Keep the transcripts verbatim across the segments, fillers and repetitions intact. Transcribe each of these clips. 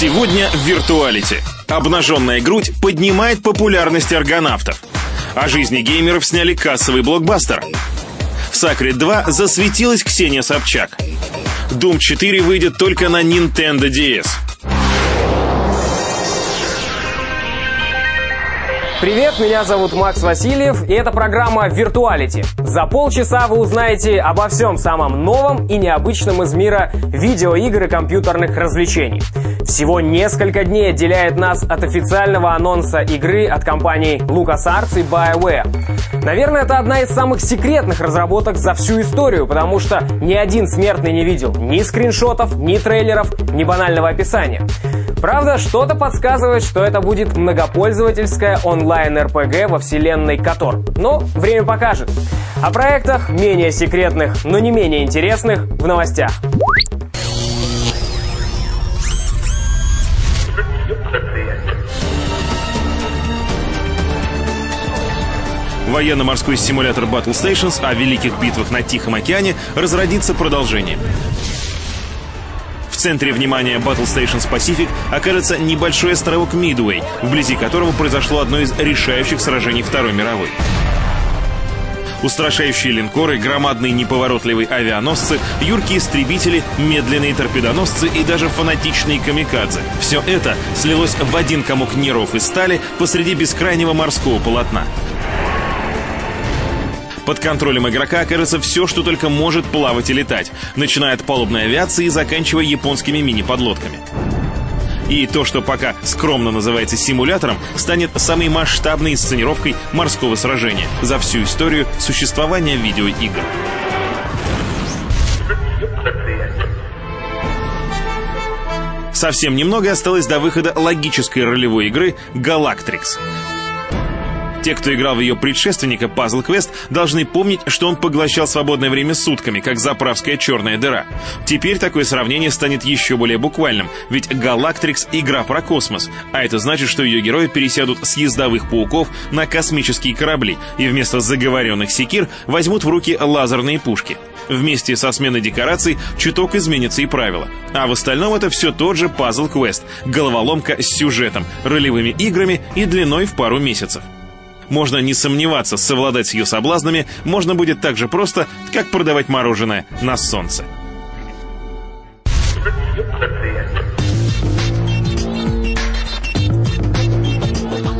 Сегодня в Виртуалити. Обнаженная грудь поднимает популярность аргонавтов. О жизни геймеров сняли кассовый блокбастер. В Sacred два засветилась Ксения Собчак. Дум четыре выйдет только на Нинтендо Ди Эс. Привет, меня зовут Макс Васильев, и это программа «Виртуалити». За полчаса вы узнаете обо всем самом новом и необычном из мира видеоигр и компьютерных развлечений. Всего несколько дней отделяет нас от официального анонса игры от компаний LucasArts и BioWare. Наверное, это одна из самых секретных разработок за всю историю, потому что ни один смертный не видел ни скриншотов, ни трейлеров, ни банального описания. Правда, что-то подсказывает, что это будет многопользовательская онлайн-эр пэ гэ во вселенной Котор. Но время покажет. О проектах менее секретных, но не менее интересных в новостях. Военно-морской симулятор Battlestations о великих битвах на Тихом океане разродится продолжение. В центре внимания Battlestations Pacific окажется небольшой островок Мидуэй, вблизи которого произошло одно из решающих сражений Второй мировой. Устрашающие линкоры, громадные неповоротливые авианосцы, юркие истребители, медленные торпедоносцы и даже фанатичные камикадзе — все это слилось в один комок нервов и стали посреди бескрайнего морского полотна. Под контролем игрока окажется все, что только может плавать и летать, начиная от палубной авиации и заканчивая японскими мини-подлодками. И то, что пока скромно называется симулятором, станет самой масштабной инсценировкой морского сражения за всю историю существования видеоигр. Совсем немного осталось до выхода логической ролевой игры «Galactrix». Те, кто играл в ее предшественника Puzzle Quest, должны помнить, что он поглощал свободное время сутками, как заправская черная дыра. Теперь такое сравнение станет еще более буквальным, ведь Galactrix — игра про космос, а это значит, что ее герои пересядут с ездовых пауков на космические корабли и вместо заговоренных секир возьмут в руки лазерные пушки. Вместе со сменой декораций чуток изменятся и правила. А в остальном это все тот же Puzzle Quest, головоломка с сюжетом, ролевыми играми и длиной в пару месяцев. Можно не сомневаться, совладать с ее соблазнами можно будет так же просто, как продавать мороженое на солнце.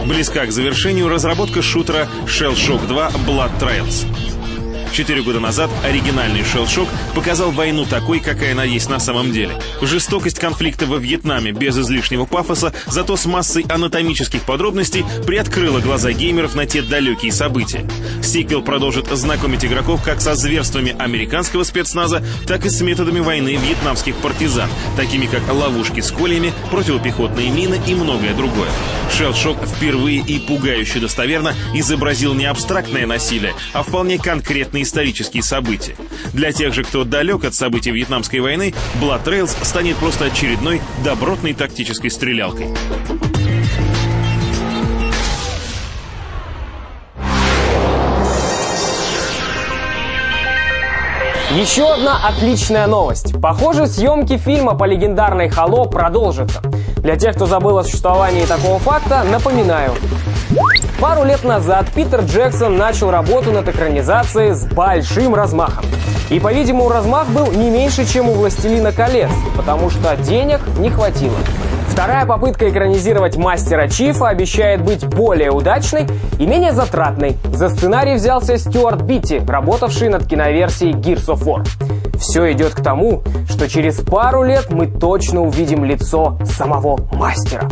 Близка к завершению разработка шутера ShellShock два: Blood Trails. Четыре года назад оригинальный ShellShock показал войну такой, какая она есть на самом деле. Жестокость конфликта во Вьетнаме без излишнего пафоса, зато с массой анатомических подробностей приоткрыла глаза геймеров на те далекие события. Сиквел продолжит знакомить игроков как со зверствами американского спецназа, так и с методами войны вьетнамских партизан, такими как ловушки с кольями, противопехотные мины и многое другое. ShellShock впервые и пугающе достоверно изобразил не абстрактное насилие, а вполне конкретный исторические события. Для тех же, кто далек от событий Вьетнамской войны, Blood Trails станет просто очередной добротной тактической стрелялкой. Еще одна отличная новость. Похоже, съемки фильма по легендарной «Хало» продолжатся. Для тех, кто забыл о существовании такого факта, напоминаю. Пару лет назад Питер Джексон начал работу над экранизацией с большим размахом. И, по-видимому, размах был не меньше, чем у «Властелина колец», потому что денег не хватило. Вторая попытка экранизировать мастера Чифа обещает быть более удачной и менее затратной. За сценарий взялся Стюарт Битти, работавший над киноверсией Gears of War. Все идет к тому, что через пару лет мы точно увидим лицо самого мастера.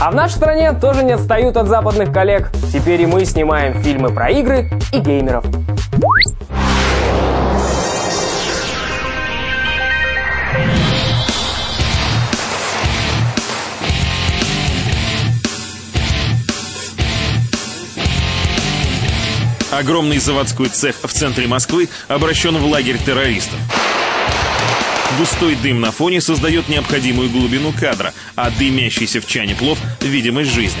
А в нашей стране тоже не отстают от западных коллег. Теперь и мы снимаем фильмы про игры и геймеров. Огромный заводской цех в центре Москвы обращен в лагерь террористов. Густой дым на фоне создает необходимую глубину кадра, а дымящийся в чане плов — видимость жизни.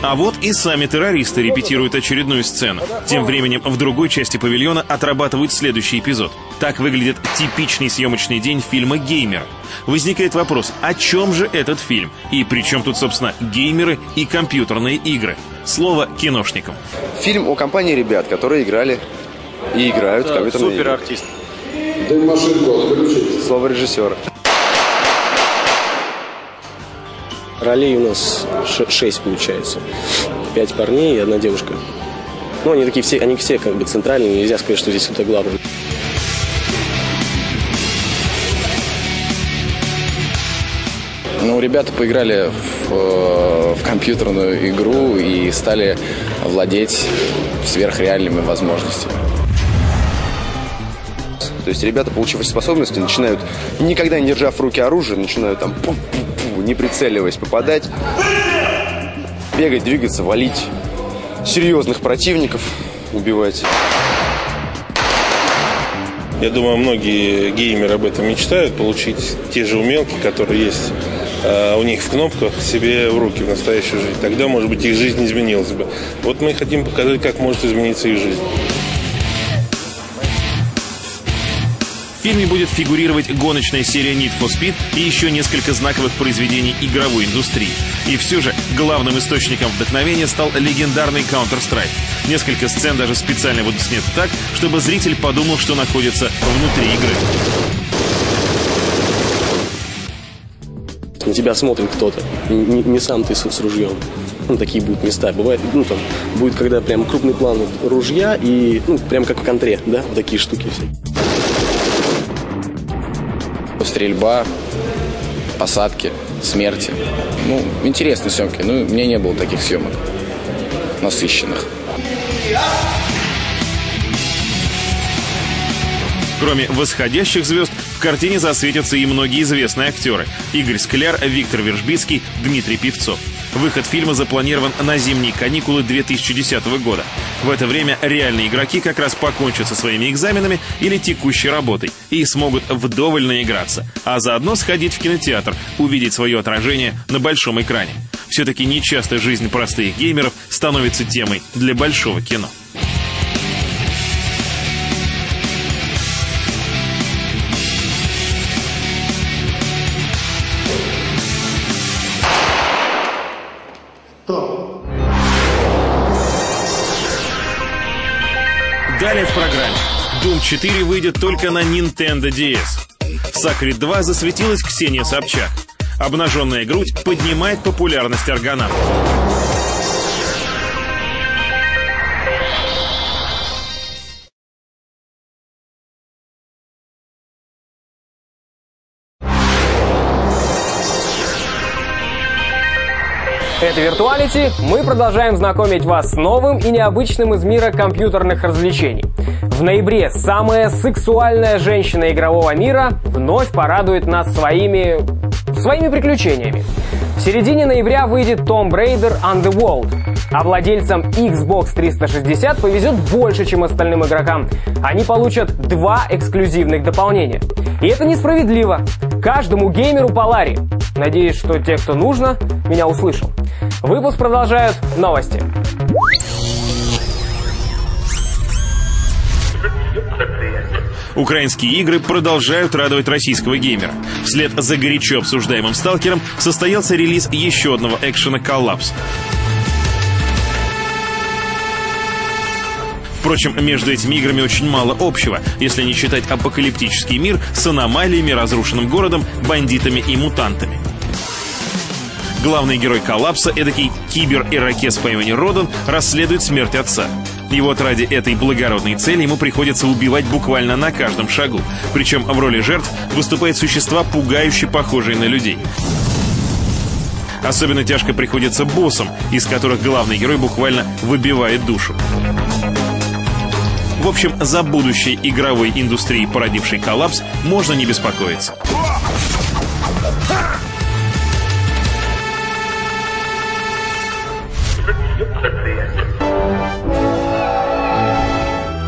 А вот и сами террористы репетируют очередную сцену. Тем временем в другой части павильона отрабатывают следующий эпизод. Так выглядит типичный съемочный день фильма «Геймер». Возникает вопрос, о чем же этот фильм? И при чем тут, собственно, геймеры и компьютерные игры? Слово киношникам. Фильм о компании ребят, которые играли и играют в компьютерные игры. Суперартист. Слово режиссера. Ролей у нас шесть получается. Пять парней и одна девушка. Ну, они такие все, они все как бы центральные, нельзя сказать, что здесь кто-то главный. Ну, ребята поиграли в, в компьютерную игру и стали владеть сверхреальными возможностями. То есть ребята, получив способности, начинают, никогда не держа в руке оружие, начинают там, пу-пу-пу, не прицеливаясь, попадать, бегать, двигаться, валить, серьезных противников убивать. Я думаю, многие геймеры об этом мечтают, получить те же умелки, которые есть у них в кнопках, себе в руки в настоящую жизнь. Тогда, может быть, их жизнь изменилась бы. Вот мы хотим показать, как может измениться их жизнь. В фильме будет фигурировать гоночная серия Need for Speed и еще несколько знаковых произведений игровой индустрии. И все же главным источником вдохновения стал легендарный Counter-Strike. Несколько сцен даже специально будут сняты так, чтобы зритель подумал, что находится внутри игры. На тебя смотрит кто-то, не, не сам ты с, с ружьем. Ну, такие будут места. Бывает, ну, там, будет, когда прям крупный план ружья и, ну, прям как в контре, да, вот такие штуки все. Стрельба, посадки, смерти. Ну, интересные съемки. Ну, у меня не было таких съемок насыщенных. Кроме восходящих звезд, в картине засветятся и многие известные актеры. Игорь Скляр, Виктор Вержбицкий, Дмитрий Певцов. Выход фильма запланирован на зимние каникулы две тысячи десятого года. В это время реальные игроки как раз покончат со своими экзаменами или текущей работой и смогут вдоволь наиграться, а заодно сходить в кинотеатр, увидеть свое отражение на большом экране. Все-таки нечасто жизнь простых геймеров становится темой для большого кино. Далее в программе. Дум четыре выйдет только на Nintendo Ди Эс. В Сакрид два засветилась Ксения Собчак. Обнаженная грудь поднимает популярность Аргонавта. Это «Виртуалити». Мы продолжаем знакомить вас с новым и необычным из мира компьютерных развлечений. В ноябре самая сексуальная женщина игрового мира вновь порадует нас своими... своими приключениями. В середине ноября выйдет Tomb Raider Underworld. А владельцам Иксбокс триста шестьдесят повезет больше, чем остальным игрокам. Они получат два эксклюзивных дополнения. И это несправедливо. Каждому геймеру по лари. Надеюсь, что те, кто нужно, меня услышал. Выпуск продолжают новости. Украинские игры продолжают радовать российского геймера. Вслед за горячо обсуждаемым «Сталкером» состоялся релиз еще одного экшена «Коллапс». Впрочем, между этими играми очень мало общего, если не считать апокалиптический мир с аномалиями, разрушенным городом, бандитами и мутантами. Главный герой «Коллапса», эдакий кибер-ирокез по имени Родан, расследует смерть отца. И вот ради этой благородной цели ему приходится убивать буквально на каждом шагу. Причем в роли жертв выступают существа, пугающе похожие на людей. Особенно тяжко приходится боссам, из которых главный герой буквально выбивает душу. В общем, за будущее игровой индустрии, породившей «Коллапс», можно не беспокоиться.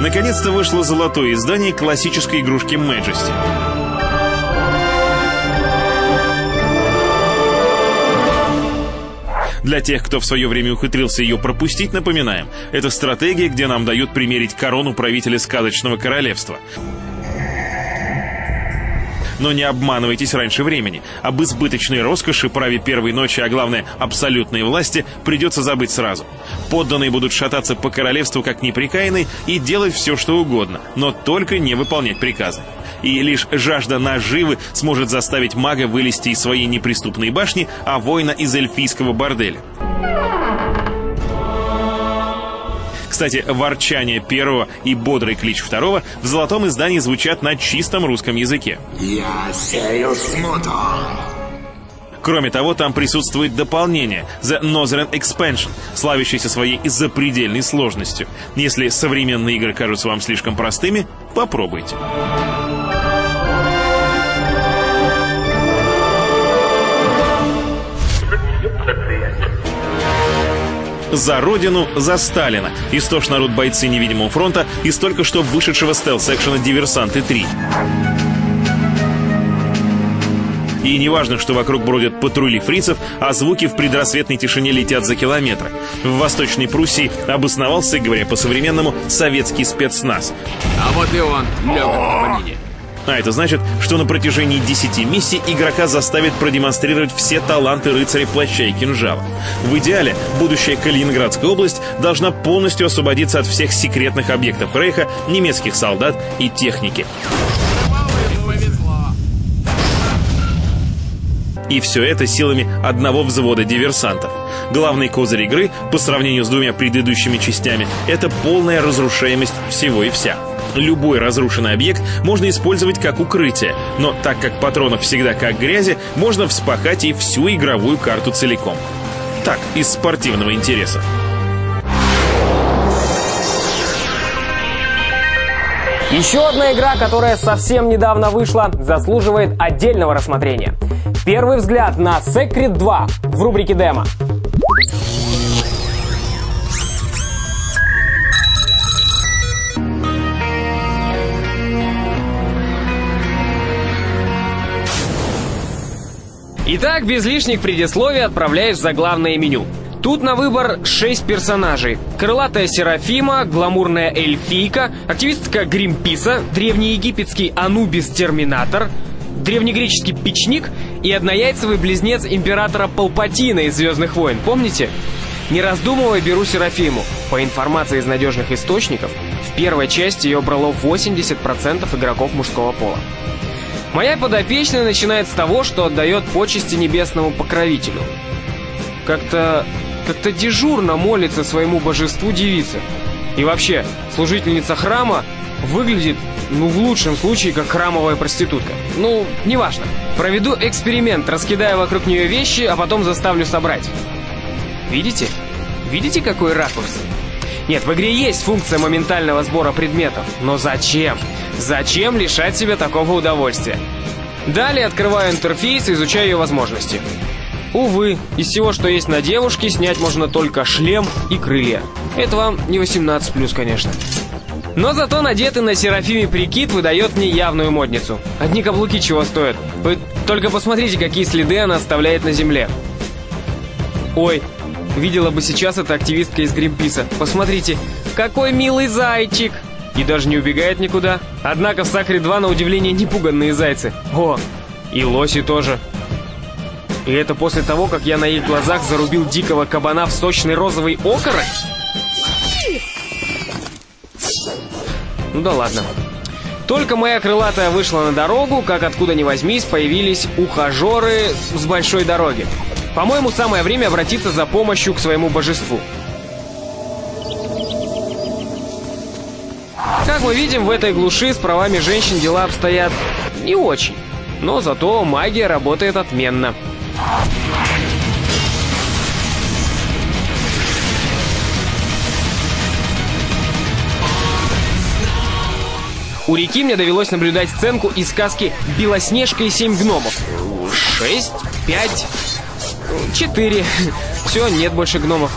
Наконец-то вышло золотое издание классической игрушки Majesty. Для тех, кто в свое время ухитрился ее пропустить, напоминаем, это стратегия, где нам дают примерить корону правителя сказочного королевства. Но не обманывайтесь раньше времени. Об избыточной роскоши, праве первой ночи, а главное, абсолютной власти придется забыть сразу. Подданные будут шататься по королевству как неприкаянные и делать все, что угодно, но только не выполнять приказы. И лишь жажда наживы сможет заставить мага вылезти из своей неприступной башни, а воина из эльфийского борделя. Кстати, ворчание первого и бодрый клич второго в золотом издании звучат на чистом русском языке. Я сею смуту. Кроме того, там присутствует дополнение The Northern Expansion, славящийся своей запредельной сложностью. Если современные игры кажутся вам слишком простыми, попробуйте. «За Родину, за Сталина» — истошно орут бойцы невидимого фронта из только что вышедшего стелс-экшена «Диверсанты три». И не важно, что вокруг бродят патрули фрицев, а звуки в предрассветной тишине летят за километры. В Восточной Пруссии обосновался, говоря по-современному, советский спецназ. А вот и он, лёгок на помине. А это значит, что на протяжении десяти миссий игрока заставит продемонстрировать все таланты рыцаря плаща и кинжала. В идеале, будущая Калининградская область должна полностью освободиться от всех секретных объектов Рейха, немецких солдат и техники. И все это силами одного взвода диверсантов. Главный козырь игры, по сравнению с двумя предыдущими частями, это полная разрушаемость всего и вся. Любой разрушенный объект можно использовать как укрытие, но так как патронов всегда как грязи, можно вспахать и всю игровую карту целиком. Так, из спортивного интереса. Еще одна игра, которая совсем недавно вышла, заслуживает отдельного рассмотрения. Первый взгляд на Sacred два в рубрике «Демо». Итак, без лишних предисловий отправляюсь за главное меню. Тут на выбор шесть персонажей. Крылатая Серафима, гламурная эльфийка, активистка Гримписа, древнеегипетский Анубис-терминатор, древнегреческий печник и однояйцевый близнец императора Палпатина из «Звездных войн», помните? Не раздумывая, беру Серафиму. По информации из надежных источников, в первой части ее брало восемьдесят процентов игроков мужского пола. Моя подопечная начинает с того, что отдает почести небесному покровителю. Как-то... как-то дежурно молится своему божеству девица. И вообще, служительница храма выглядит, ну, в лучшем случае, как храмовая проститутка. Ну, неважно. Проведу эксперимент, раскидая вокруг нее вещи, а потом заставлю собрать. Видите? Видите, какой ракурс? Нет, в игре есть функция моментального сбора предметов, но зачем? Зачем лишать себя такого удовольствия? Далее открываю интерфейс и изучаю ее возможности. Увы, из всего, что есть на девушке, снять можно только шлем и крылья. Это вам не восемнадцать плюс, конечно. Но зато надетый на Серафиме прикид выдает мне явную модницу. Одни каблуки чего стоят. Вы только посмотрите, какие следы она оставляет на земле. Ой, видела бы сейчас эта активистка из Гринписа. Посмотрите, какой милый зайчик! И даже не убегает никуда. Однако в Сакре два, на удивление, непуганные зайцы. О, и лоси тоже. И это после того, как я на их глазах зарубил дикого кабана в сочный розовый окорок? Ну да ладно. Только моя крылатая вышла на дорогу, как откуда ни возьмись, появились ухажеры с большой дороги. По-моему, самое время обратиться за помощью к своему божеству. Как мы видим, в этой глуши с правами женщин дела обстоят не очень. Но зато магия работает отменно. У реки мне довелось наблюдать сценку из сказки «Белоснежка и семь гномов». Шесть, пять, четыре. Все, нет больше гномов.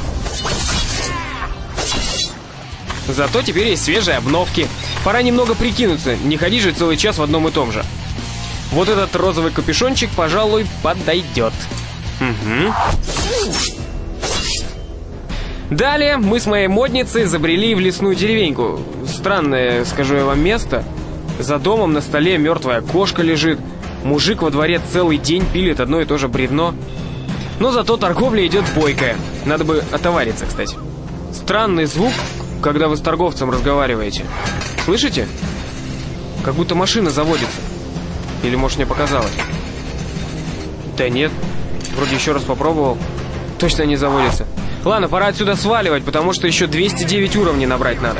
Зато теперь есть свежие обновки. Пора немного прикинуться, не ходи же целый час в одном и том же. Вот этот розовый капюшончик, пожалуй, подойдет. Угу. Далее мы с моей модницей забрели в лесную деревеньку. Странное, скажу я вам, место. За домом на столе мертвая кошка лежит. Мужик во дворе целый день пилит одно и то же бревно. Но зато торговля идет бойкая. Надо бы отовариться, кстати. Странный звук, когда вы с торговцем разговариваете. Слышите? Как будто машина заводится. Или, может, мне показалось? Да нет. Вроде еще раз попробовал. Точно не заводится. Ладно, пора отсюда сваливать, потому что еще двести девять уровней набрать надо.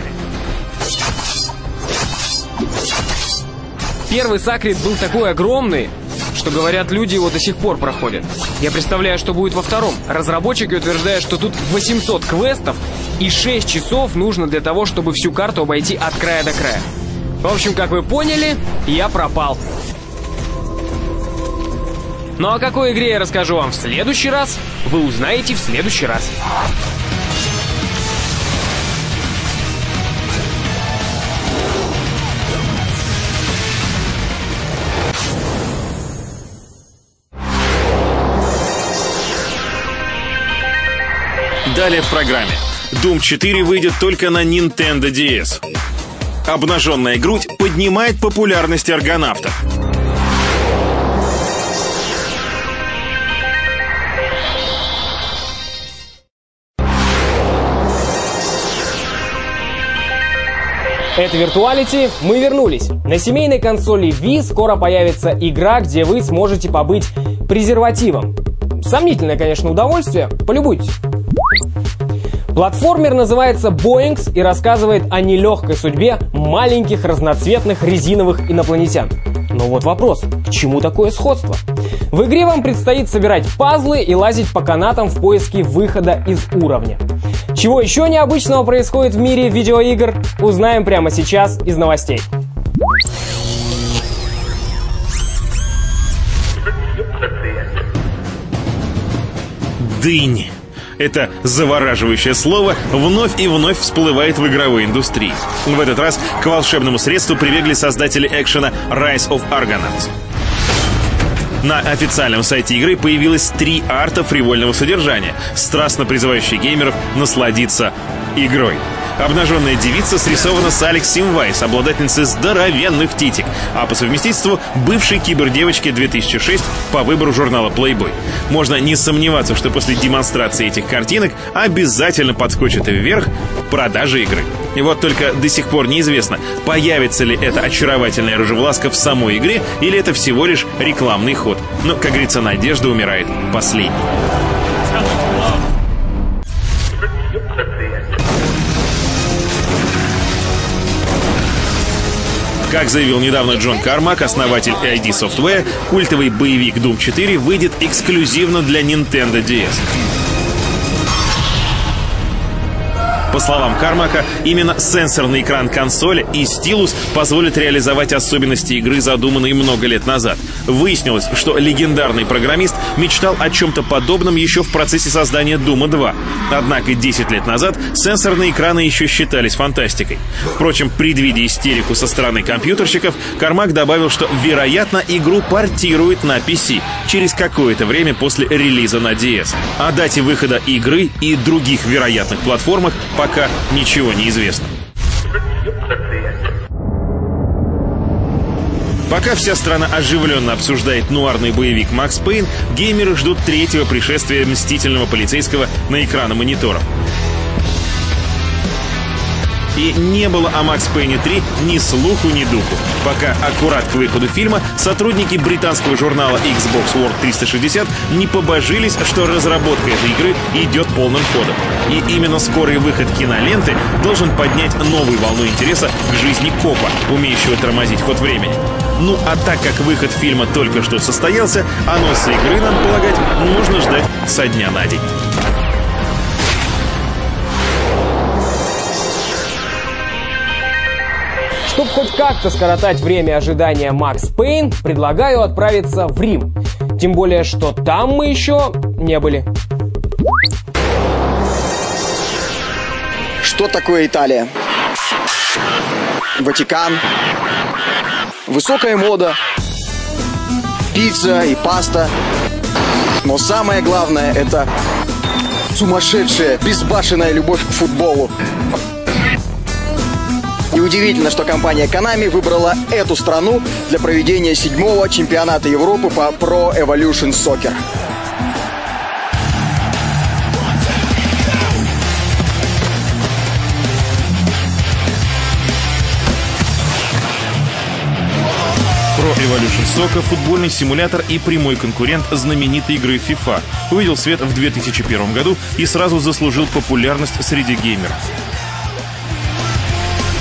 Первый Sacred был такой огромный, что, говорят, люди его до сих пор проходят. Я представляю, что будет во втором. Разработчики утверждают, что тут восемьсот квестов и шесть часов нужно для того, чтобы всю карту обойти от края до края. В общем, как вы поняли, я пропал. Ну а о какой игре я расскажу вам в следующий раз, вы узнаете в следующий раз. Далее в программе. Дум четыре выйдет только на Nintendo Ди Эс. Обнаженная грудь поднимает популярность аргонавта. Это Виртуалити, мы вернулись. На семейной консоли Wii скоро появится игра, где вы сможете побыть презервативом. Сомнительное, конечно, удовольствие. Полюбуйтесь. Платформер называется Боингс и рассказывает о нелегкой судьбе маленьких разноцветных резиновых инопланетян. Но вот вопрос, к чему такое сходство? В игре вам предстоит собирать пазлы и лазить по канатам в поиске выхода из уровня. Чего еще необычного происходит в мире видеоигр, узнаем прямо сейчас из новостей. Дынь. Это завораживающее слово вновь и вновь всплывает в игровой индустрии. В этот раз к волшебному средству прибегли создатели экшена Rise of Argonaut. На официальном сайте игры появилось три арта фривольного содержания, страстно призывающие геймеров насладиться игрой. Обнаженная девица срисована с Алекс Симвайс, обладательницей здоровенных титик, а по совместительству бывшей кибердевочки две тысячи шесть по выбору журнала Playboy. Можно не сомневаться, что после демонстрации этих картинок обязательно подскочат вверх продажи игры. И вот только до сих пор неизвестно, появится ли эта очаровательная рыжевласка в самой игре, или это всего лишь рекламный ход. Но, как говорится, надежда умирает последней. Как заявил недавно Джон Кармак, основатель ай ди Software, культовый боевик Дум четыре выйдет эксклюзивно для Nintendo Ди Эс. По словам Кармака, именно сенсорный экран консоли и стилус позволят реализовать особенности игры, задуманные много лет назад. Выяснилось, что легендарный программист мечтал о чем-то подобном еще в процессе создания Дума два. Однако десять лет назад сенсорные экраны еще считались фантастикой. Впрочем, предвидя истерику со стороны компьютерщиков, Кармак добавил, что, вероятно, игру портируют на пи си через какое-то время после релиза на ди эс. О дате выхода игры и других вероятных платформах пока ничего не известно. Пока вся страна оживленно обсуждает нуарный боевик Макс Пейн, геймеры ждут третьего пришествия мстительного полицейского на экраны мониторов. И не было о Макс Пейне три ни слуху, ни духу, пока аккурат к выходу фильма сотрудники британского журнала Иксбокс Ворлд триста шестьдесят не побожились, что разработка этой игры идет полным ходом. И именно скорый выход киноленты должен поднять новую волну интереса к жизни копа, умеющего тормозить ход времени. Ну а так как выход фильма только что состоялся, анонс игры, надо полагать, нужно ждать со дня на день. Чтобы хоть как-то скоротать время ожидания Макс Пейн, предлагаю отправиться в Рим. Тем более, что там мы еще не были. Что такое Италия? Ватикан. Высокая мода. Пицца и паста. Но самое главное — это Сумасшедшая, безбашенная любовь к футболу. Неудивительно, что компания Konami выбрала эту страну для проведения седьмого чемпионата Европы по Pro Evolution Soccer. Pro Evolution Soccer, футбольный симулятор и прямой конкурент знаменитой игры FIFA, увидел свет в две тысячи первом году и сразу заслужил популярность среди геймеров.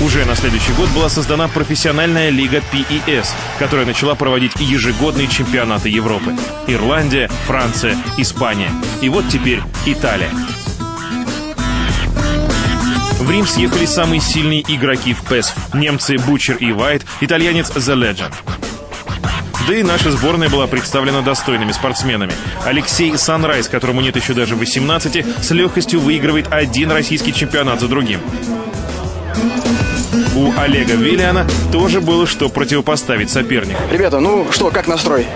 Уже на следующий год была создана профессиональная лига пи и эс, которая начала проводить ежегодные чемпионаты Европы. Ирландия, Франция, Испания. И вот теперь Италия. В Рим съехали самые сильные игроки в пэ эс. Немцы Bucher и White, итальянец The Legend. Да и наша сборная была представлена достойными спортсменами. Алексей Санрайз, которому нет еще даже восемнадцати, с легкостью выигрывает один российский чемпионат за другим. У Олега Виллиана тоже было что противопоставить сопернику. Ребята, ну что, как настрой?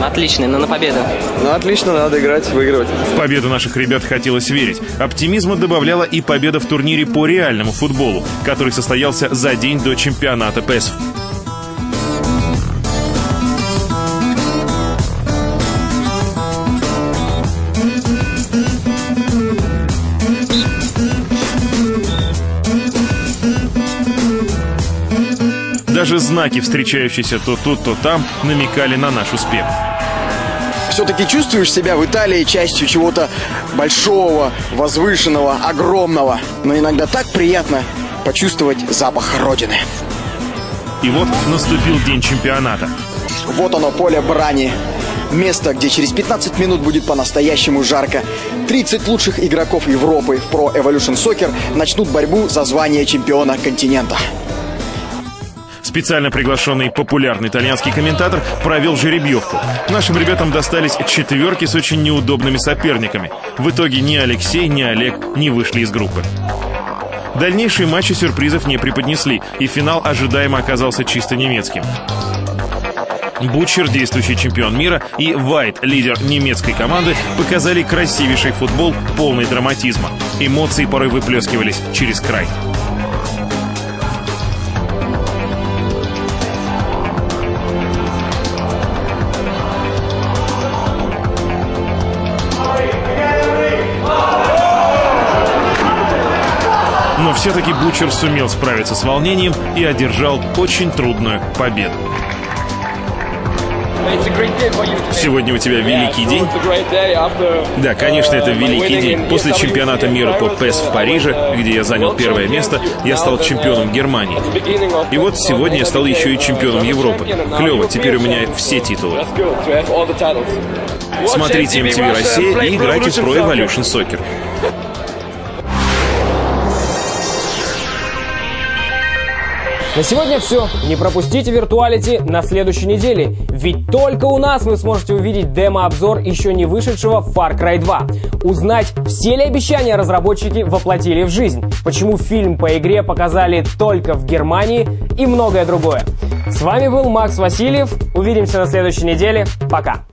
Отличный, но на победу. Ну отлично, надо играть, выигрывать. В победу наших ребят хотелось верить. Оптимизма добавляла и победа в турнире по реальному футболу, который состоялся за день до чемпионата пэ эс. Даже знаки, встречающиеся то тут, то там, намекали на наш успех. Все-таки чувствуешь себя в Италии частью чего-то большого, возвышенного, огромного. Но иногда так приятно почувствовать запах Родины. И вот наступил день чемпионата. Вот оно, поле брани. Место, где через пятнадцать минут будет по-настоящему жарко. тридцать лучших игроков Европы в Pro Evolution Soccer начнут борьбу за звание чемпиона континента. Специально приглашенный популярный итальянский комментатор провел жеребьевку. Нашим ребятам достались четверки с очень неудобными соперниками. В итоге ни Алексей, ни Олег не вышли из группы. Дальнейшие матчи сюрпризов не преподнесли, и финал ожидаемо оказался чисто немецким. Бучер, действующий чемпион мира, и Вайт, лидер немецкой команды, показали красивейший футбол, полный драматизма. Эмоции порой выплескивались через край. Но все-таки Бучер сумел справиться с волнением и одержал очень трудную победу. Сегодня у тебя великий день? Да, конечно, это великий день. После чемпионата мира по пэ эс в Париже, где я занял первое место, я стал чемпионом Германии. И вот сегодня я стал еще и чемпионом Европы. Клево, теперь у меня все титулы. Смотрите эм ти ви Россия и играйте в Pro Evolution Soccer. На сегодня все. Не пропустите Виртуалити на следующей неделе, ведь только у нас вы сможете увидеть демо-обзор еще не вышедшего Far Cry два. Узнать, все ли обещания разработчики воплотили в жизнь, почему фильм по игре показали только в Германии и многое другое. С вами был Макс Васильев. Увидимся на следующей неделе. Пока!